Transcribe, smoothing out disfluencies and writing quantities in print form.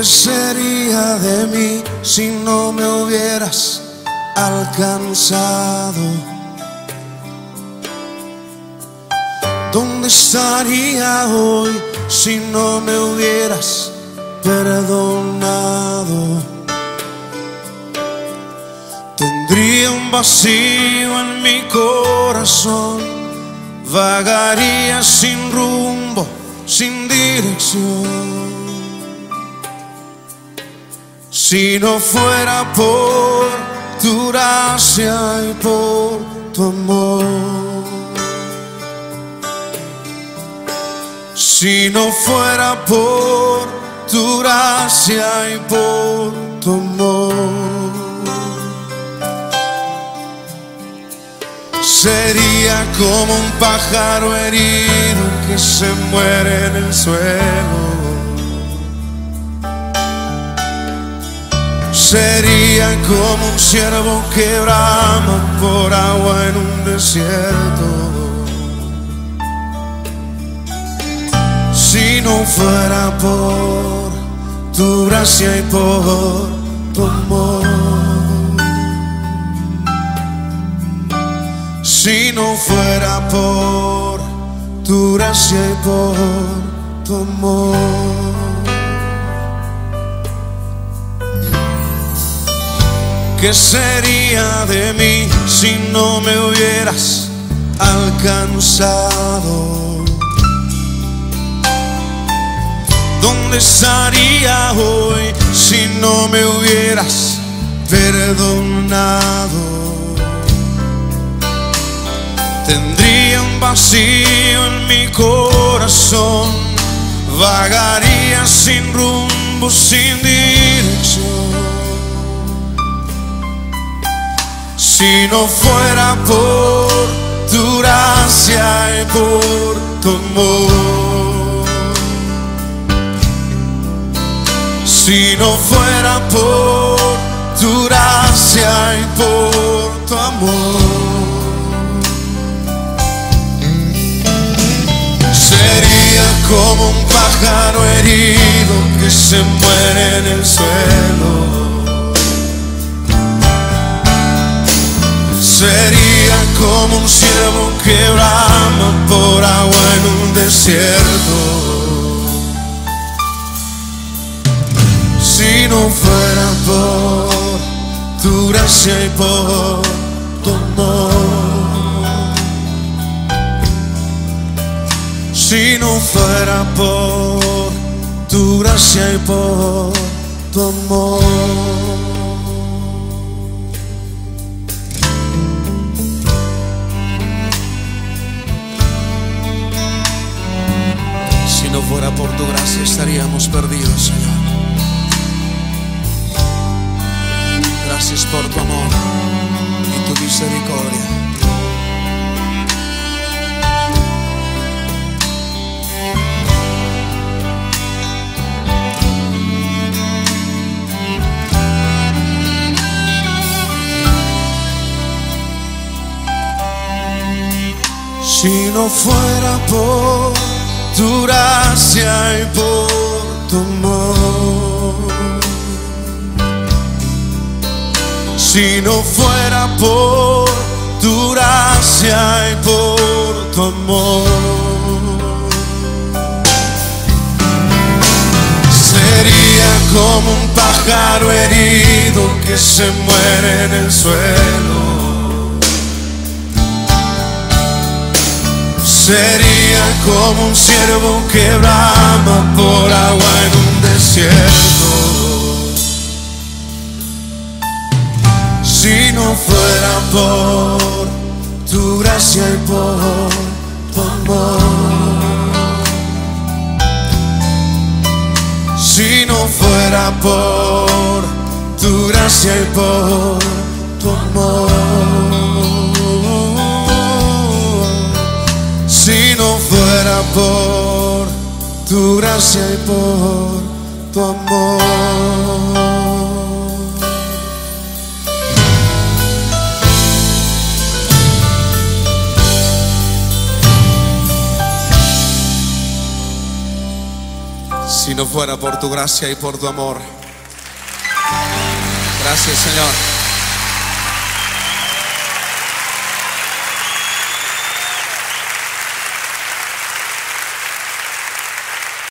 ¿Qué sería de mí si no me hubieras alcanzado? ¿Dónde estaría hoy si no me hubieras perdonado? Tendría un vacío en mi corazón, vagaría sin rumbo, sin dirección. Si no fuera por tu gracia y por tu amor, si no fuera por tu gracia y por tu amor, sería como un pájaro herido que se muere en el suelo. Sería como un ciervo que brama por agua en un desierto. Si no fuera por tu gracia y por tu amor, si no fuera por tu gracia y por tu amor. ¿Qué sería de mí si no me hubieras alcanzado? ¿Dónde estaría hoy si no me hubieras perdonado? Tendría un vacío en mi corazón, vagaría sin rumbo, sin dirección. Si no fuera por tu gracia y por tu amor, si no fuera por tu gracia y por tu amor, sería como un pájaro herido que se muere en el suelo. Sería como un ciervo que brama por agua en un desierto. Si no fuera por tu gracia y por tu amor, si no fuera por tu gracia y por tu amor. Si no fuera por tu gracia estaríamos perdidos, Señor. Gracias por tu amor y tu misericordia. Si no fuera por tu gracia y por tu amor, si no fuera por tu gracia y por tu amor, sería como un pájaro herido que se muere en el suelo. Sería como un ciervo que brama por agua en un desierto. Si no fuera por tu gracia y por tu amor, si no fuera por tu gracia y por tu amor, si no fuera por tu gracia y por tu amor. Si si no fuera por tu gracia y por tu amor. Gracias, Señor.